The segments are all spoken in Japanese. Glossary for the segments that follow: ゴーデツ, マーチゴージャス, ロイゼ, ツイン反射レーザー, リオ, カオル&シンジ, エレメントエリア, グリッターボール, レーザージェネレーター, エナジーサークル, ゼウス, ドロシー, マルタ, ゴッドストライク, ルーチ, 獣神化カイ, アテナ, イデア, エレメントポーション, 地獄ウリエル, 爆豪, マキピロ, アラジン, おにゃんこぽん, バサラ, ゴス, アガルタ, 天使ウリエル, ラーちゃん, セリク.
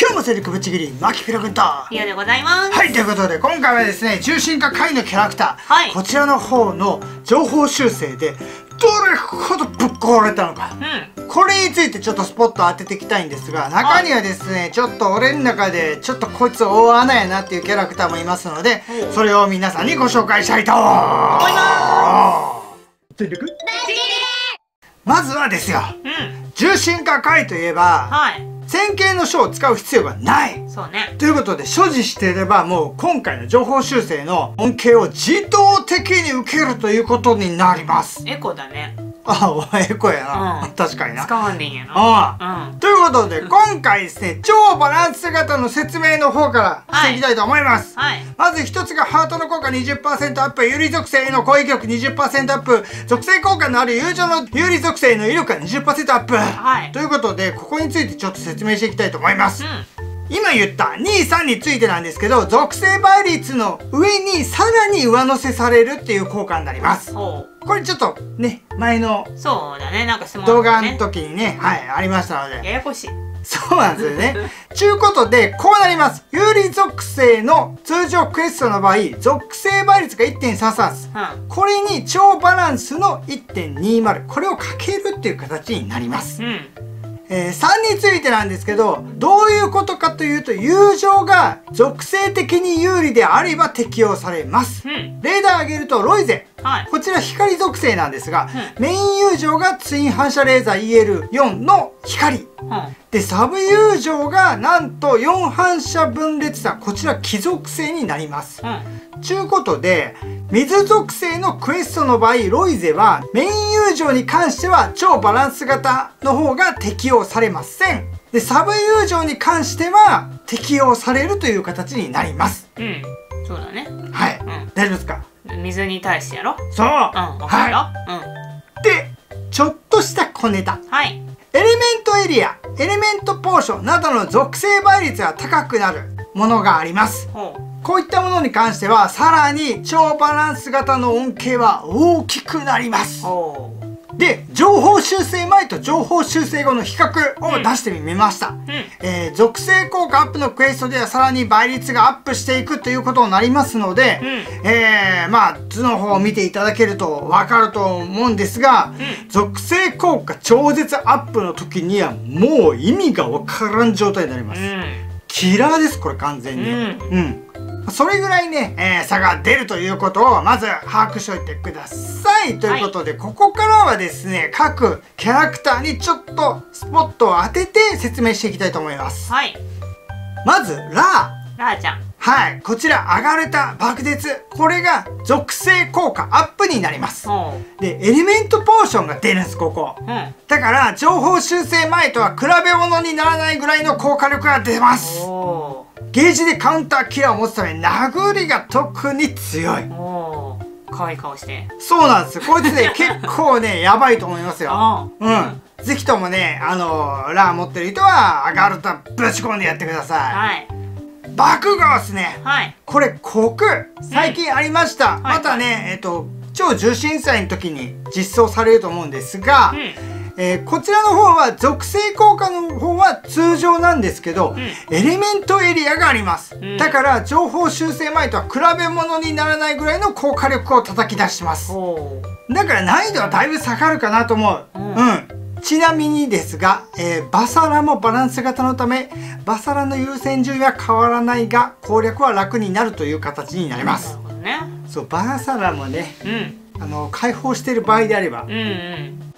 今日もセリクぶちぎりマキピロ君とリオでございます。はい、ということで今回はですね、獣神化カイのキャラクター、はい、こちらの方の情報修正でどれほどぶっ壊れたのか、うん、これについてちょっとスポット当てていきたいんですが、中にはですね、ちょっと俺の中でちょっとこいつ大穴やなっていうキャラクターもいますので、それを皆さんにご紹介したいと思います。全力まずはですよ、うん、獣神化カイといえば、はい線形の書を使う必要がない。そうね。ということで、所持していれば、もう今回の情報修正の恩恵を自動的に受けるということになります。エコだね。あ、お前エコやな。うん、確かにな。使わんねんやな。うん。ということで、今回ですね、超バランス型の説明の方からしていきたいと思います。はい。まず一つが、ハートの効果 20% アップ、有利属性への攻撃力 20% アップ、属性効果のある友情の有利属性の威力が 20% アップ。はい。ということで、ここについてちょっと説明していきたいと思います。今言った2、3についてなんですけど、属性倍率の上にさらに上乗せされるっていう効果になります。これちょっとね、前の動画の時にね、はい、ありましたので。ややこしい。そうなんですよね。ちゅうことで、こうなります。有利属性の通常クエストの場合、属性倍率が 1.33、うん、これに超バランスの 1.20、これをかけるっていう形になります。うん3についてなんですけど、どういうことかというと、友情が属性的に有利であれば適用されます。うん、例題を挙げると、ロイゼ。はい、こちら光属性なんですが、うん、メイン友情がツイン反射レーザー EL4 の光。うん、で、サブ友情がなんと4反射分裂さ、こちら気属性になります。うん、ちゅうことで、水属性のクエストの場合、ロイゼはメイン友情に関しては超バランス型の方が適用されません。で、サブ友情に関しては適用されるという形になります。うん。そうだね。はい。うん、大丈夫ですか？水に対してやろ？そう。うん、わかるよ。うん。で、ちょっとした小ネタ。はい。エレメントエリア、エレメントポーションなどの属性倍率が高くなるものがあります。こういったものに関しては、さらに超バランス型の恩恵は大きくなります。で、情報修正前と情報修正後の比較を出してみました。属性効果アップのクエストではさらに倍率がアップしていくということになりますので、まあ図の方を見ていただけると分かると思うんですが、属性効果超絶アップの時にはもう意味が分からん状態になります。キラーです、これ完全に。うん。それぐらいね、差が出るということをまず把握しておいてください。ということで、はい、ここからはですね、各キャラクターにちょっとスポットを当てて説明していきたいと思います。はい。まず、ラーちゃん。はい。こちら、上がれた爆絶。これが属性効果アップになります。で、エレメントポーションが出るんです、ここ。うん、だから、情報修正前とは比べ物にならないぐらいの効果力が出ます。ゲージでカウンターキラーを持つために殴りが特に強い。おー、かわいい顔して。そうなんです。こいつね、結構ね、やばいと思いますよ。うん。ぜひともね、ラー持ってる人は、上がるとぶち込んでやってください。はい。爆豪ですね。はい。これ、コク。最近ありました。うん、またね、超重心祭の時に実装されると思うんですが、うんこちらの方は属性効果の方は通常なんですけど、エレメントエリアがあります。だから情報修正前とは比べ物にならないぐらいの効果力を叩き出します。だから難易度はだいぶ下がるかなと思う。うん。ちなみにですが、バサラもバランス型のため、バサラの優先順位は変わらないが、攻略は楽になるという形になります。なるほどね。そう、バサラもね、解放している場合であれば、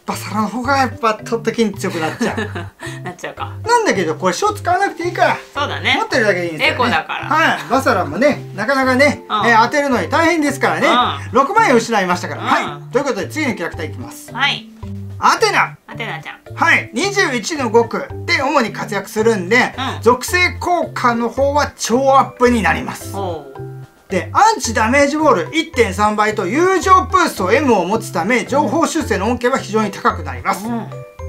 バサラの方がやっぱ取った時に強くなっちゃう。なっちゃうか。なんだけどこれ書使わなくていいから。そうだね。持ってるだけでいいんですよね。エコだから。はい。バサラもね、なかなかね、当てるのに大変ですからね。6万円失いましたから。はい。ということで次のキャラクターいきます。はい。アテナ。アテナちゃん。はい。21の5区で主に活躍するんで、属性効果の方は超アップになります。で、アンチダメージボール 1.3 倍と友情ブースト M を持つため、情報修正の恩恵は非常に高くなります。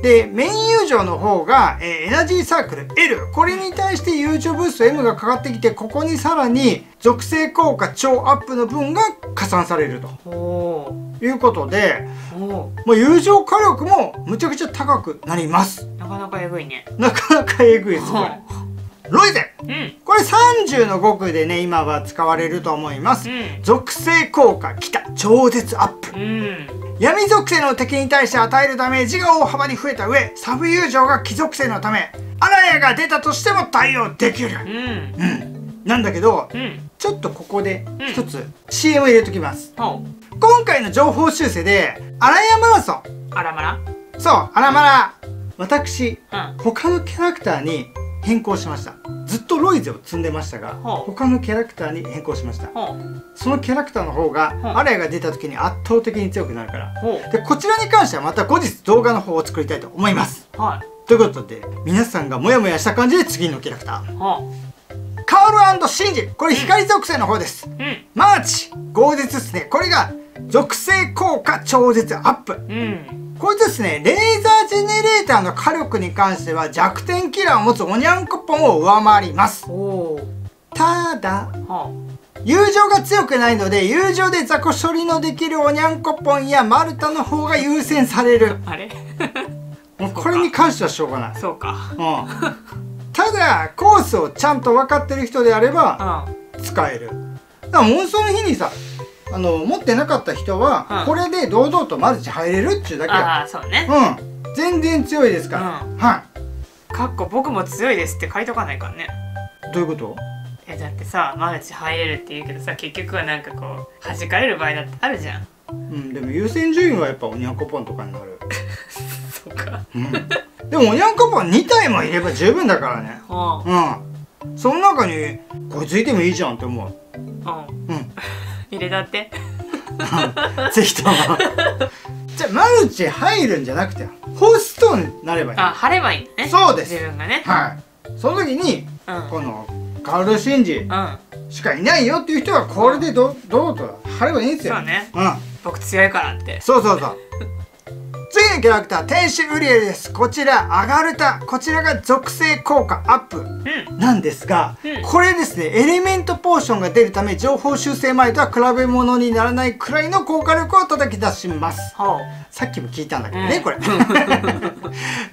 で、メイン友情の方が、エナジーサークル L。これに対して友情ブースト M がかかってきて、ここにさらに属性効果超アップの分が加算されると。いうことで、もう友情火力もむちゃくちゃ高くなります。なかなかえぐいね。なかなかえぐいです、これ。ロイゼ、うん、これ30の極でね今は使われると思います、うん、属性効果来た超絶アップ、うん、闇属性の敵に対して与えるダメージが大幅に増えた上、サブ友情が貴属性のためあらやが出たとしても対応できる、うんうん、なんだけど、うん、ちょっとここで一つ CM 入れときます、うん、今回の情報修正であらやマラソン、あらまら、そうあらまら、私、うん、他のキャラクターに変更しました。ずっとロイゼを積んでましたが、他のキャラクターに変更しました。そのキャラクターの方がアラヤが出た時に圧倒的に強くなるから、でこちらに関してはまた後日動画の方を作りたいと思います、はい、ということで皆さんがモヤモヤした感じで次のキャラクター、カオル&シンジ、これ光属性の方です、うん、マーチゴージャスですね。これが属性効果超絶アップ、うんこれですね、レーザージェネレーターの火力に関しては弱点キラーを持つおにゃんこぽんを上回ります。ただ、友情が強くないので友情で雑魚処理のできるおにゃんこぽんやマルタの方が優先される。あれもうこれに関してはしょうがない。そうか。うん、ただコースをちゃんと分かってる人であれば使える。だからもうその日にさ持ってなかった人は、うん、これで堂々とマルチ入れるっちゅうだけや。ああそうね、うん、全然強いですから、うん、はいかっこ僕も強いですって書いとかないからね。どういうこと？だってさマルチ入れるって言うけどさ結局はなんかこう弾かれる場合だってあるじゃん。うんでも優先順位はやっぱおにゃんこぽんとかになるそうか、うん、でもおにゃんこぽん2体もいれば十分だからね、うん、うん、その中にこれついてもいいじゃんって思う。うん、うん入れたってぜひともじゃあマルチ入るんじゃなくてホーストーンになればいい。あ貼ればいいんだね。そうです自分がね、はいその時に、うん、このカオルシンジしかいないよっていう人はこれでどうと貼ればいいんですよ。そうね、うん、僕強いからって。そうそうそう次のキャラクター天使ウリエルです。こちらアガルタ、こちらが属性効果アップ、うん、なんですが、うん、これですねエレメントポーションが出るため情報修正前とは比べ物にならないくらいの効果力を叩き出します、うん、さっきも聞いたんだけどね、うん、これ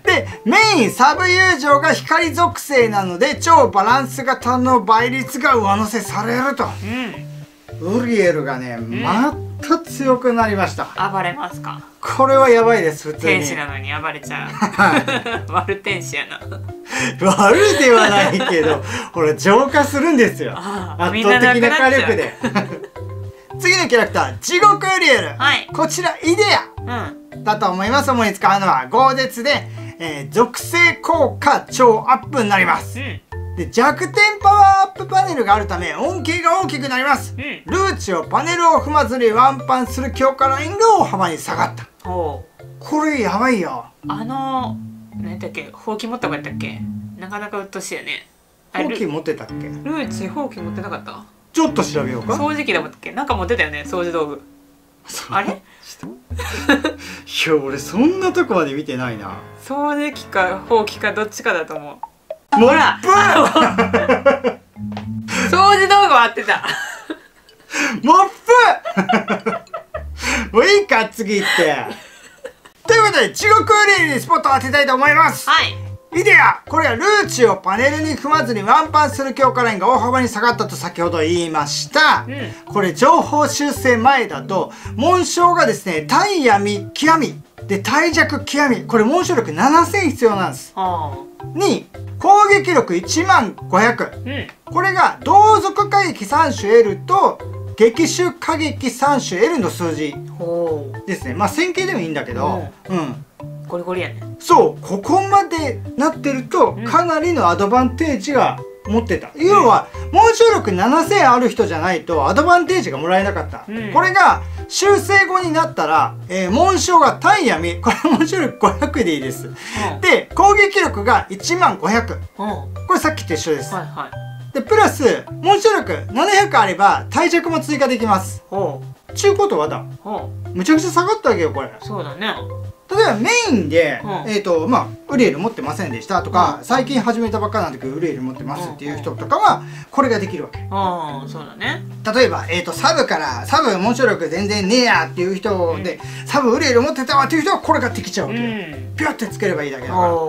でメインサブ友情が光属性なので超バランス型の倍率が上乗せされると、うん、ウリエルがね、うん、また強くなりました。暴れますか。これはやばいです。普通に天使なのに暴れちゃう。悪天使やな。悪ではないけど、ほら浄化するんですよ。圧倒的な火力で。次のキャラクター、地獄ウリエル。はい、こちらイデア、うん、だと思います。主に使うのはゴーデツで、属性効果超アップになります。うんで弱点パワーアップパネルがあるため恩恵が大きくなります、うん、ルーチをパネルを踏まずにワンパンする強化ラインが大幅に下がった。これやばいよ。何だっけほうき持った方がやったっけ。なかなかうっとしいよね。ほうき持ってたっけ。ルーチほうき持ってなかった。ちょっと調べようか。掃除機だったっけ。なんか持ってたよね掃除道具あれいや俺そんなとこまで見てないな。掃除機かほうきかどっちかだと思う。ほら掃除道具は合ってたモップもういいか次行ってということで地獄ウリエルにスポットを当てたいと思います、はい、イデアこれはルーチをパネルに踏まずにワンパンする強化ラインが大幅に下がったと先ほど言いました、うん、これ情報修正前だと紋章がですね対闇極みで対弱極みこれ紋章力7000必要なんです、うん、に攻撃力1万500、うん、これが同族過激 3種L と激臭過激 3種L の数字ですね。まあ線形でもいいんだけど、うん、ゴリゴリやね。そうここまでなってるとかなりのアドバンテージが持ってた、うん、要は紋章力7000ある人じゃないとアドバンテージがもらえなかった、うん、これが修正後になったら、紋章が対闇これ紋章力500でいいです、うん、で攻撃力が1万500、うん、これさっきと一緒です、はいはい、でプラス紋章力700あれば対弱も追加できます、うん、ちゅうことはだ、うん、むちゃくちゃ下がったわけよこれ。そうだね。例えばメインで、うん、まあ、ウリエル持ってませんでしたとか、うん、最近始めたばっかなんだけどウリエル持ってますっていう人とかはこれができるわけ。そうだね。例えば、サブからサブ紋章力全然ねえやっていう人で、うん、サブウリエル持ってたわっていう人はこれができちゃうわけ、うん、ピュッてつければいいだけだから、うん、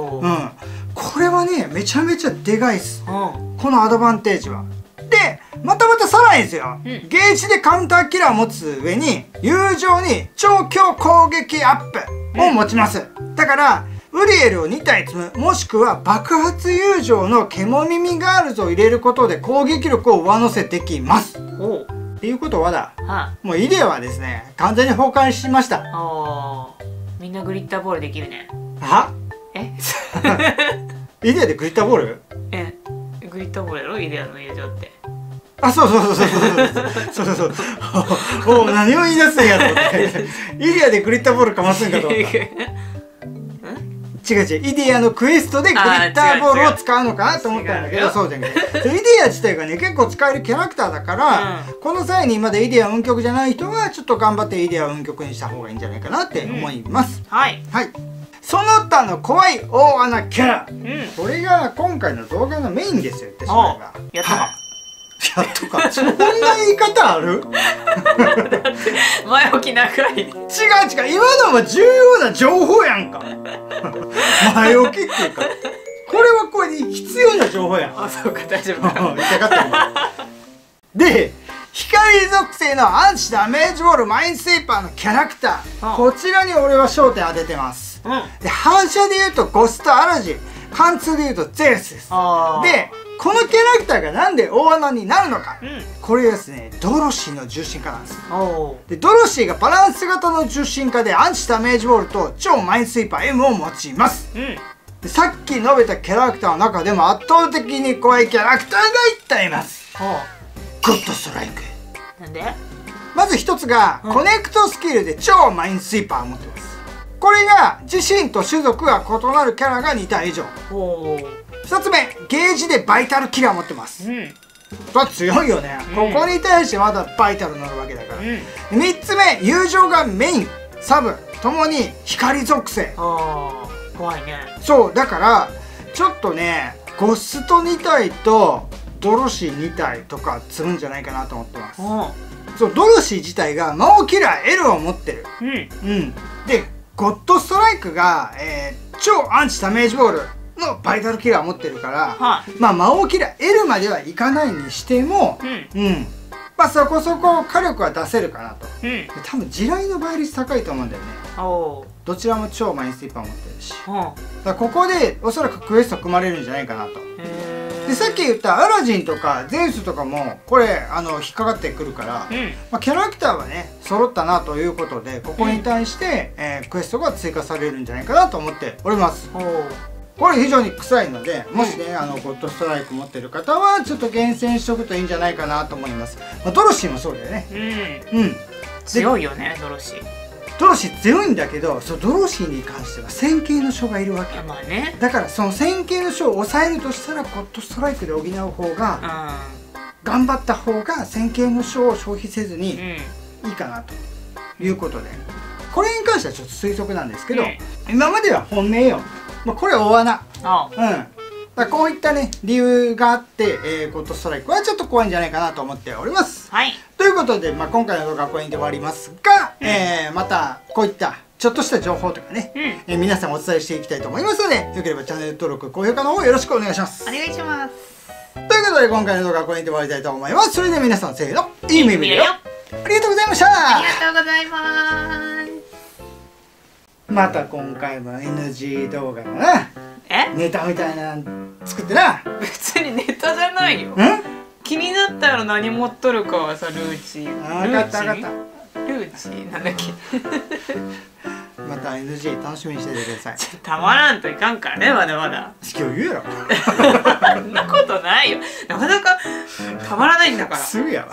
ここれはねめちゃめちゃでかいっす、うん、このアドバンテージは。でまたさらにですよ、うん、ゲージでカウンターキラーを持つ上に友情に超強攻撃アップを持ちます、うん、だからウリエルを2体積む、もしくは爆発友情の獣耳ガールズを入れることで攻撃力を上乗せできます。おっていうことはだ、はあ、もうイデアはですね完全に崩壊しました。おみんなグリッターボールできるね。はえイデアでグリッターボール、えグリッターボールやろイデアの友情って。あ、そうお何を言い出すんやと思ってイデアでグリッターボールかますんかと思った違うイデアのクエストでグリッターボールを使うのかなと思ったんだけど、そうじゃなくてイデア自体がね結構使えるキャラクターだから、うん、この際にまだイデア運極じゃない人はちょっと頑張ってイデア運極にした方がいいんじゃないかなって思います、うん、はい、はい、その他の怖い大穴キャラ、うん、これが今回の動画のメインですよ。私はやったかやっとか、そんな言い方ある前置き長いね。違う違う、今のは重要な情報やんか前置きっていうか、これはこれで必要な情報やん。あ、そうか、大丈夫か痛かったで、光属性のアンチダメージウォールマインスイーパーのキャラクター、こちらに俺は焦点当ててます、うん、で、反射でいうとゴスとアラジン、貫通でいうとゼウスです。でこのキャラクターがなんで大穴になるのか、うん、これですねドロシーの重心化なんです。でドロシーがバランス型の重心化でアンチダメージウォールと超マインスイーパー M を持ちます、うん、でさっき述べたキャラクターの中でも圧倒的に怖いキャラクターが1体います。グッドストライクなんでまず1つが、うん、コネクトスキルで超マインスイーパーを持ってます。これが自身と種族が異なるキャラが2体以上。2つ目ゲージでバイタルキラー持ってます、うん、これ強いよね、うん、ここに対してまだバイタルになるわけだから、うん、3つ目友情がメインサブともに光属性。あー怖いね。そうだからちょっとねゴスト2体とドロシー2体とか積むんじゃないかなと思ってます。そうドロシー自体が魔王キラー L を持ってる、うん、うん、でゴッドストライクが、超アンチダメージボールのバイタルキラー持ってるから、はあ、まあ魔王キラー L まではいかないにしても、うん、うん、まあそこそこ火力は出せるかなと、うん、多分地雷の倍率高いと思うんだよね。どちらも超マインスイーパー持ってるし、だここでおそらくクエスト組まれるんじゃないかなと。でさっき言ったアラジンとかゼウスとかもこれ引っかかってくるから、うん、まあ、キャラクターはね揃ったなということでここに対して、うん、クエストが追加されるんじゃないかなと思っております。これ非常に臭いので、もしね、うん、ゴッドストライク持ってる方はちょっと厳選しとくといいんじゃないかなと思います。まあ、ドロシーもそうだよね、うん、うん、強いよねドロシー。ドロシー強いんだけど、そのドロシーに関しては線形の書がいるわけ、まあね、だからその線形の書を抑えるとしたらゴッドストライクで補う方が、うん、頑張った方が線形の書を消費せずにいいかなということで、うん、これに関してはちょっと推測なんですけど、うん、今までは本命よ。まあこれ大穴。うん、こういったね理由があって、ゴッドストライクはちょっと怖いんじゃないかなと思っております。はい、ということで、まあ、今回の動画はこれにて終わりますが、うん、またこういったちょっとした情報とかね、うん、皆さんお伝えしていきたいと思いますので、よければチャンネル登録高評価の方よろしくお願いします。お願いします。ということで今回の動画はこれにて終わりたいと思います。それでは皆さんせーのいい夢見るよ。ありがとうございました。ありがとうございます。また今回も NG 動画だな。え？ネタみたいなの作ってな。別にネタじゃないよ。ん？気になったら何持っとるかはさ、ルーチ。あ、分かった分かった。ルーチなんだっけ。また NG 楽しみにしててください。たまらんといかんからね、まだまだ。今日言うやろ。そんなことないよ。なかなかたまらないんだから。すぐやわ。